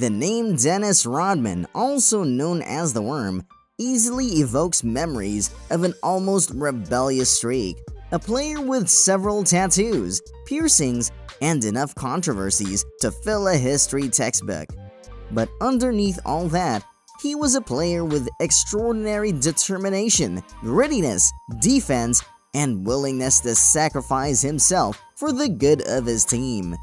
The name Dennis Rodman, also known as The Worm, easily evokes memories of an almost rebellious streak, a player with several tattoos, piercings, and enough controversies to fill a history textbook. But underneath all that, he was a player with extraordinary determination, grittiness, defense, and willingness to sacrifice himself for the good of his team.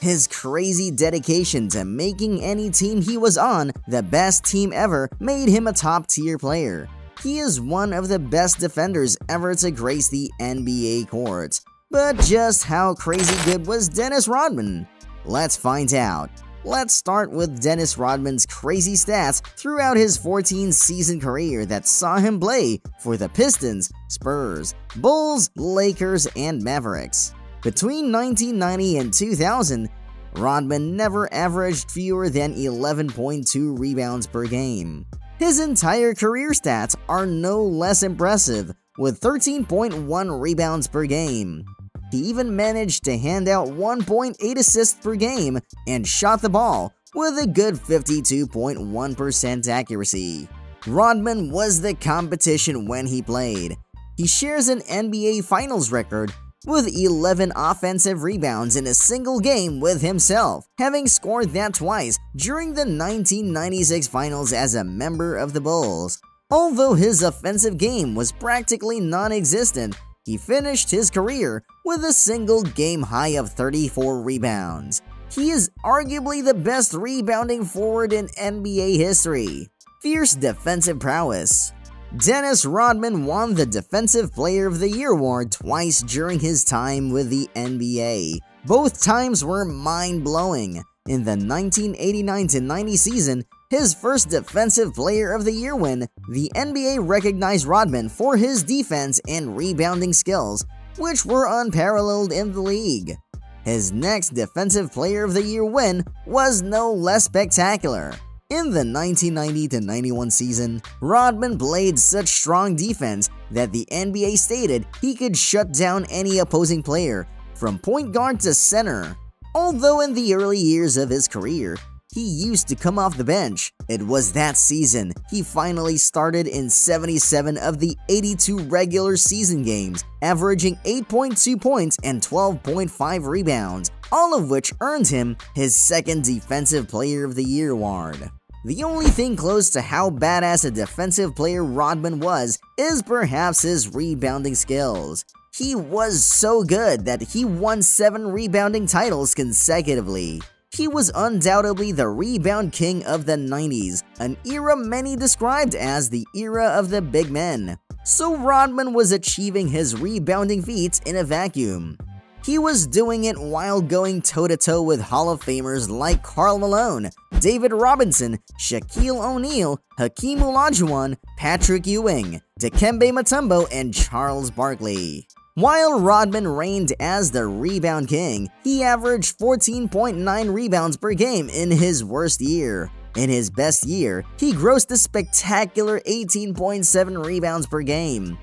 His crazy dedication to making any team he was on the best team ever made him a top-tier player. He is one of the best defenders ever to grace the NBA courts. But just how crazy good was Dennis Rodman? Let's find out. Let's start with Dennis Rodman's crazy stats throughout his 14-season career that saw him play for the Pistons, Spurs, Bulls, Lakers, and Mavericks. Between 1990 and 2000, Rodman never averaged fewer than 11.2 rebounds per game. His entire career stats are no less impressive, with 13.1 rebounds per game. He even managed to hand out 1.8 assists per game and shot the ball with a good 52.1% accuracy. Rodman was the competition when he played. He shares an NBA Finals record with 11 offensive rebounds in a single game with himself, having scored that twice during the 1996 Finals as a member of the Bulls. Although his offensive game was practically non-existent, he finished his career with a single game high of 34 rebounds. He is arguably the best rebounding forward in NBA history. Fierce defensive prowess. Dennis Rodman won the Defensive Player of the Year award twice during his time with the NBA. Both times were mind-blowing. In the 1989-90 season, his first Defensive Player of the Year win, the NBA recognized Rodman for his defense and rebounding skills, which were unparalleled in the league. His next Defensive Player of the Year win was no less spectacular. In the 1990-91 season, Rodman played such strong defense that the NBA stated he could shut down any opposing player, from point guard to center. Although in the early years of his career, he used to come off the bench, it was that season he finally started in 77 of the 82 regular season games, averaging 8.2 points and 12.5 rebounds, all of which earned him his second Defensive Player of the Year award. The only thing close to how badass a defensive player Rodman was is perhaps his rebounding skills. He was so good that he won 7 rebounding titles consecutively. He was undoubtedly the rebound king of the 90s, an era many described as the era of the big men. So Rodman was achieving his rebounding feats in a vacuum. He was doing it while going toe-to-toe with Hall of Famers like Karl Malone, David Robinson, Shaquille O'Neal, Hakeem Olajuwon, Patrick Ewing, Dikembe Mutombo, and Charles Barkley. While Rodman reigned as the rebound king, he averaged 14.9 rebounds per game in his worst year. In his best year, he grossed a spectacular 18.7 rebounds per game.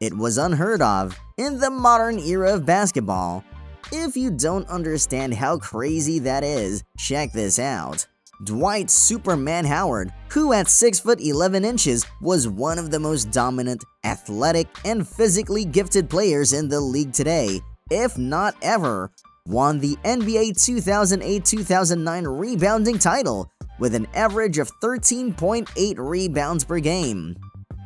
It was unheard of in the modern era of basketball. If you don't understand how crazy that is, check this out. Dwight Superman Howard, who at 6'11" was one of the most dominant, athletic, and physically gifted players in the league today, if not ever, won the NBA 2008-2009 rebounding title with an average of 13.8 rebounds per game.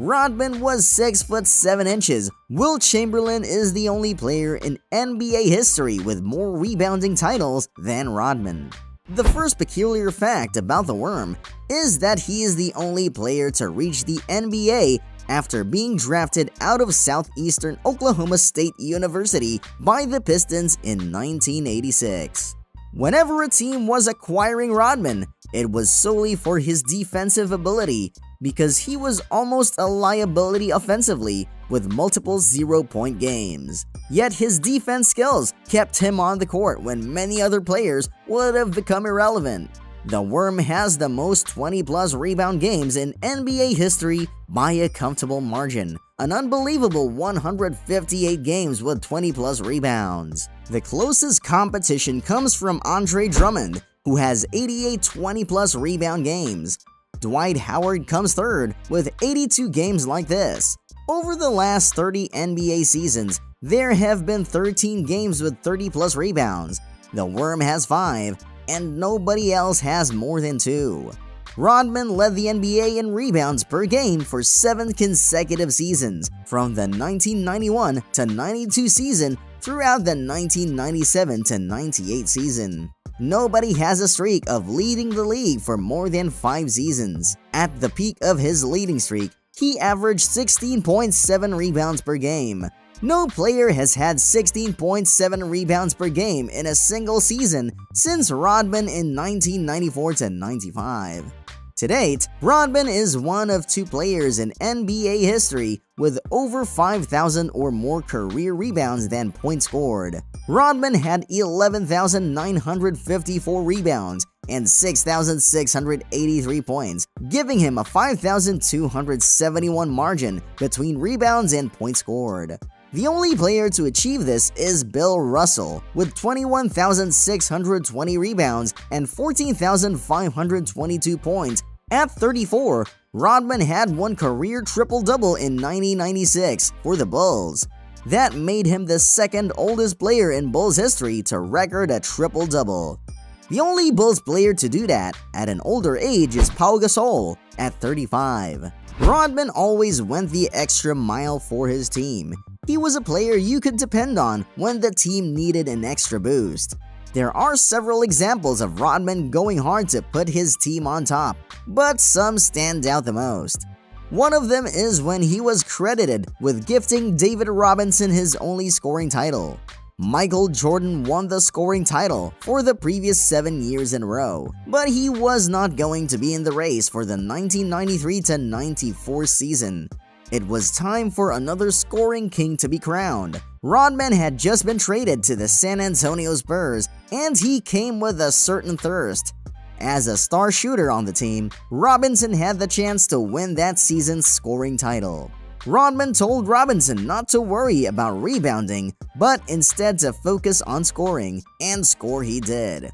Rodman was 6'7". Wilt Chamberlain is the only player in NBA history with more rebounding titles than Rodman. The first peculiar fact about The Worm is that he is the only player to reach the NBA after being drafted out of Southeastern Oklahoma State University by the Pistons in 1986. Whenever a team was acquiring Rodman, it was solely for his defensive ability, because he was almost a liability offensively with multiple zero-point games. Yet his defense skills kept him on the court when many other players would have become irrelevant. The Worm has the most 20-plus rebound games in NBA history by a comfortable margin, an unbelievable 158 games with 20-plus rebounds. The closest competition comes from Andre Drummond, who has 88 20-plus rebound games. Dwight Howard comes third with 82 games like this. Over the last 30 NBA seasons, there have been 13 games with 30-plus rebounds. The Worm has 5, and nobody else has more than 2. Rodman led the NBA in rebounds per game for 7 consecutive seasons, from the 1991-92 season throughout the 1997-98 season. Nobody has a streak of leading the league for more than 5 seasons. At the peak of his leading streak, he averaged 16.7 rebounds per game. No player has had 16.7 rebounds per game in a single season since Rodman in 1994-95. To date, Rodman is one of 2 players in NBA history with over 5,000 or more career rebounds than points scored. Rodman had 11,954 rebounds and 6,683 points, giving him a 5,271 margin between rebounds and points scored. The only player to achieve this is Bill Russell, with 21,620 rebounds and 14,522 points. At 34, Rodman had 1 career triple-double in 1996 for the Bulls. That made him the second oldest player in Bulls history to record a triple-double. The only Bulls player to do that at an older age is Pau Gasol at 35. Rodman always went the extra mile for his team. He was a player you could depend on when the team needed an extra boost. There are several examples of Rodman going hard to put his team on top, but some stand out the most. One of them is when he was credited with gifting David Robinson his only scoring title. Michael Jordan won the scoring title for the previous 7 years in a row, but he was not going to be in the race for the 1993-94 season. It was time for another scoring king to be crowned. Rodman had just been traded to the San Antonio Spurs, and he came with a certain thirst. As a star shooter on the team, Robinson had the chance to win that season's scoring title. Rodman told Robinson not to worry about rebounding, but instead to focus on scoring, and score he did.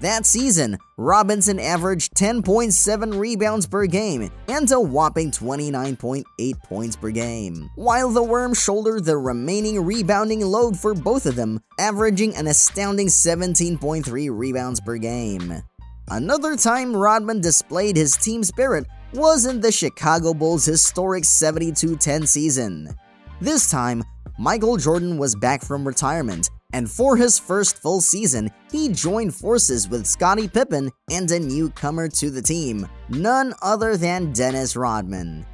That season, Robinson averaged 10.7 rebounds per game and a whopping 29.8 points per game, while the Worm shouldered the remaining rebounding load for both of them, averaging an astounding 17.3 rebounds per game. Another time Rodman displayed his team spirit was in the Chicago Bulls' historic 72-10 season. This time, Michael Jordan was back from retirement, and for his first full season, he joined forces with Scottie Pippen and a newcomer to the team, none other than Dennis Rodman.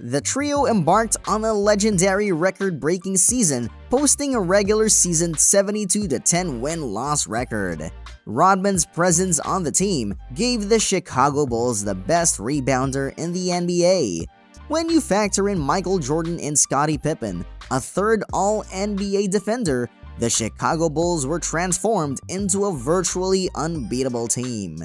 The trio embarked on a legendary record-breaking season, posting a regular season 72-10 win-loss record. Rodman's presence on the team gave the Chicago Bulls the best rebounder in the NBA. When you factor in Michael Jordan and Scottie Pippen, a third All-NBA defender, the Chicago Bulls were transformed into a virtually unbeatable team.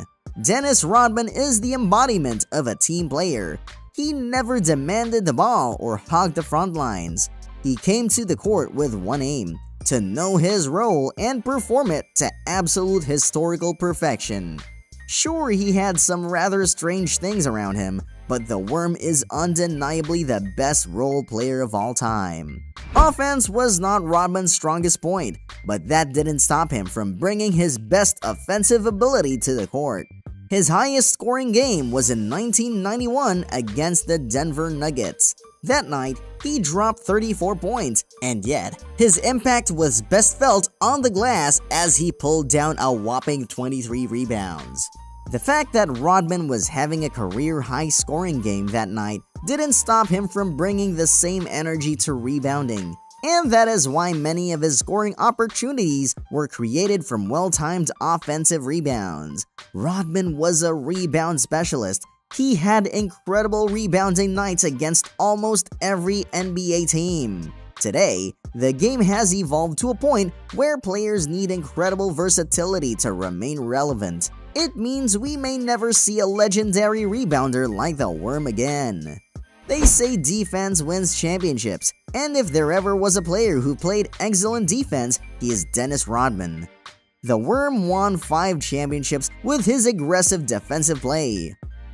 Dennis Rodman is the embodiment of a team player. He never demanded the ball or hogged the front lines. He came to the court with one aim: to know his role and perform it to absolute historical perfection. Sure, he had some rather strange things around him, but the Worm is undeniably the best role player of all time. Offense was not Rodman's strongest point, but that didn't stop him from bringing his best offensive ability to the court. His highest scoring game was in 1991 against the Denver Nuggets. That night, he dropped 34 points, and yet, his impact was best felt on the glass as he pulled down a whopping 23 rebounds. The fact that Rodman was having a career-high scoring game that night didn't stop him from bringing the same energy to rebounding, and that is why many of his scoring opportunities were created from well-timed offensive rebounds. Rodman was a rebound specialist. He had incredible rebounding nights against almost every NBA team. Today, the game has evolved to a point where players need incredible versatility to remain relevant. It means we may never see a legendary rebounder like the Worm again. They say defense wins championships, and if there ever was a player who played excellent defense, he is Dennis Rodman. The Worm won 5 championships with his aggressive defensive play.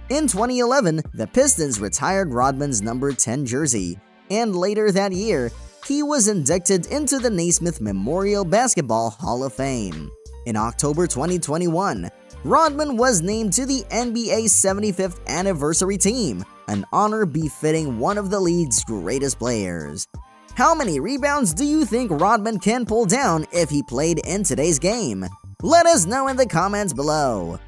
In 2011, the Pistons retired Rodman's number 10 jersey, and later that year, he was inducted into the Naismith Memorial Basketball Hall of Fame. In October 2021, Rodman was named to the NBA's 75th anniversary team, an honor befitting one of the league's greatest players. How many rebounds do you think Rodman can pull down if he played in today's game? Let us know in the comments below.